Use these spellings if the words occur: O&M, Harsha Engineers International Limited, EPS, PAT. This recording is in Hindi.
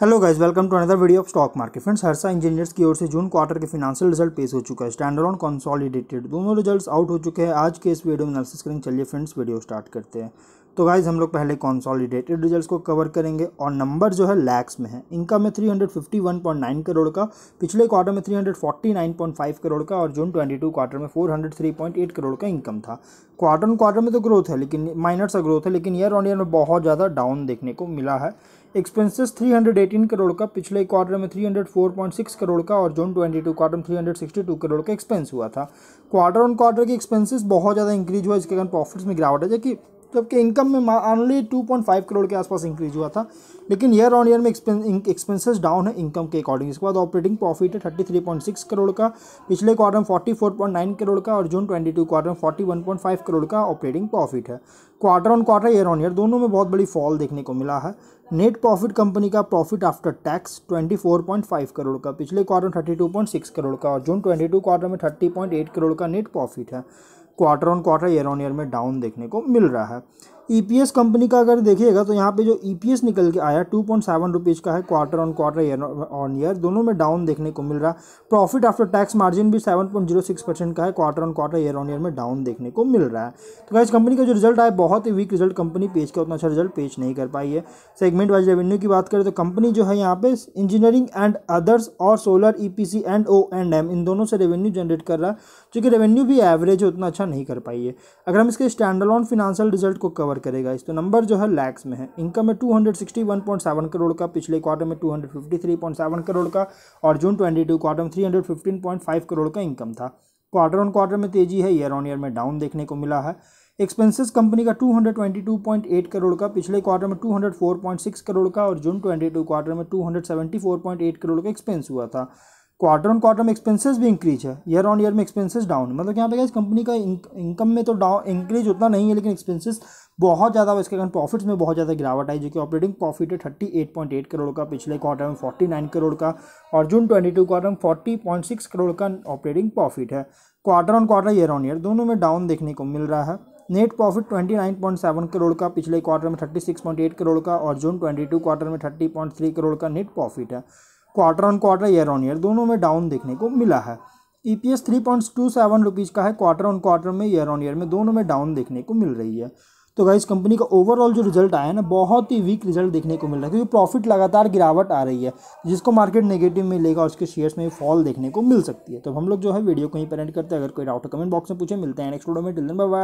Hello guys, welcome to another video of stock market. Friends, Harsha engineers की ओर से जून क्वार्टर के फिनेंशियल रिजल्ट पेश हो चुका है। स्टैंडअलोन कंसोलिडेटेड दोनों रिजल्ट्स आउट हो चुके हैं। आज के इस वीडियो में एनालिसिस करेंगे। चलिए फ्रेंड्स, वीडियो स्टार्ट करते हैं। तो गाइस, हम लोग पहले कंसोलिडेटेड रिजल्ट्स को कवर करेंगे और नंबर जो है लैक्स में है। इनकम में 351.9 करोड़ का, पिछले क्वार्टर में 349.5 करोड़ का और जून 22 क्वार्टर में 403.8 करोड़ का इनकम था। क्वार्टर ऑन क्वार्टर में तो ग्रोथ है, लेकिन माइनर सा ग्रोथ है, लेकिन ईयर ऑन ईयर में बहुत ज़्यादा डाउन देखने को मिला है। एक्सपेंसेस 318 करोड़ का, पिछले क्वार्टर में 304.6 करोड़ का और जून 22 क्वार्टर में 362 करोड़ का एक्सपेंस हुआ था। क्वार्टर ऑन क्वार्टर के एक्सपेंसेस बहुत ज़्यादा इंक्रीज हुआ, जिसके कारण प्रॉफिट्स में गिरावट है, जबकि इनकम में ऑनली 2.5 करोड़ के आसपास इंक्रीज हुआ था, लेकिन ईयर ऑन ईयर में एक्सपेंसेस डाउन है इनकम के अकॉर्डिंग। इसके बाद ऑपरेटिंग प्रॉफिट है 33.6 करोड़ का, पिछले क्वार्टर में 44.9 करोड़ का और जून 22 क्वार्टर में 41.5 करोड़ का ऑपरेटिंग प्रॉफिट है। Quarter on quarter, year on year दोनों में बहुत बड़ी फॉल देखने को मिला है। नेट प्रॉफिट कंपनी का प्रॉफिट आफ्टर टैक्स 24.5 करोड़ का, पिछले क्वार्टर में 32.6 करोड़ का और जून 22 क्वार्टर में 30.8 करोड़ का नेट प्रॉफिट है। Quarter on quarter, year on year में डाउन देखने को मिल रहा है। ईपीएस कंपनी का अगर देखिएगा तो यहाँ पे जो ईपीएस निकल के आया 2.7 रुपीज़ का है। Quarter on quarter, year on year दोनों में डाउन देखने को मिल रहा है। प्रॉफिट आफ्टर टैक्स मार्जिन भी 7.06% का है। Quarter on quarter, year on year में डाउन देखने को मिल रहा है। तो गाइस, कंपनी का जो रिजल्ट आया बहुत ही वीक रिजल्ट कंपनी पेश किया, उतना अच्छा रिजल्ट पेश नहीं कर पाई है। सेगमेंट वाइज रेवेन्यू की बात करें तो कंपनी जो है यहाँ पे इंजीनियरिंग एंड अदर्स और सोलर ईपीसी एंड O&M इन दोनों से रेवेन्यू जनरेट कर रहा है, जो कि रेवेन्यू भी एवरेज उतना अच्छा नहीं कर पाई है। अगर हम इसके स्टैंडअलोन फिनेंशियल रिजल्ट को कवर करेगा इस तो नंबर जो है लैक्स में है। इनकम में 261.7 करोड़ का, पिछले क्वार्टर में 253.7 करोड़ का और जून 22 क्वार्टर में 315.5 करोड़ का इनकम था। क्वार्टर ऑन क्वार्टर में तेजी है, ईयर ऑन ईयर में डाउन देखने को मिला है। एक्सपेंसेस कंपनी का 222.8 करोड़ का, पिछले क्वार्टर में 204.6 करोड़ का और जून 22 क्वार्टर में 274.8 करोड़ का एक्सपेंस हुआ था। क्वार्टर ऑन क्वार्टर में एक्सपेंसेस भी इंक्रीज है, ईयर ऑन ईयर में एक्सपेंसेस डाउन है। मतलब यहाँ पे गाइस, कंपनी का इनकम में तो डाउन इंक्रीज उतना नहीं है, लेकिन एक्सपेंसेस बहुत ज़्यादा है। इसके कारण प्रॉफिट्स में बहुत ज़्यादा गिरावट आई, जो कि ऑपरेटिंग प्रॉफिट है 38.8 करोड़ का, पिछले क्वार्टर में 49 करोड़ का और जून 22 क्वार्टर में 40.6 करोड़ का ऑपरेटिंग प्रॉफिट है। Quarter on quarter, year on year दोनों में डाउन देखने को मिल रहा है। नेट प्रॉफिट 29.7 करोड़ का, पिछले क्वार्टर में 36.8 करोड़ का और जून 22 क्वार्टर में 30.3 करोड़ का नेट प्रॉफिट है। Quarter on quarter, year on year दोनों में डाउन देखने को मिला है। EPS 3.27 रुपीज़ का है। क्वार्टर ऑन क्वार्टर में, ईयर ऑन ईयर में दोनों में डाउन देखने को मिल रही है। तो गाइस, कंपनी का ओवरऑल जो रिजल्ट आया है ना, बहुत ही वीक रिजल्ट देखने को मिल रहा है, क्योंकि प्रॉफिट लगातार गिरावट आ रही है, जिसको मार्केट नेगेटिव में लेगा और उसके शेयर्स में फॉल देखने को मिल सकती है। तो हम लोग जो है वीडियो को ही पेरेंट करते हैं। अगर कोई डाउट कमेंट बॉक्स में पूछे। मिलते हैं नेक्स्ट वीडियो में। Till then bye bye.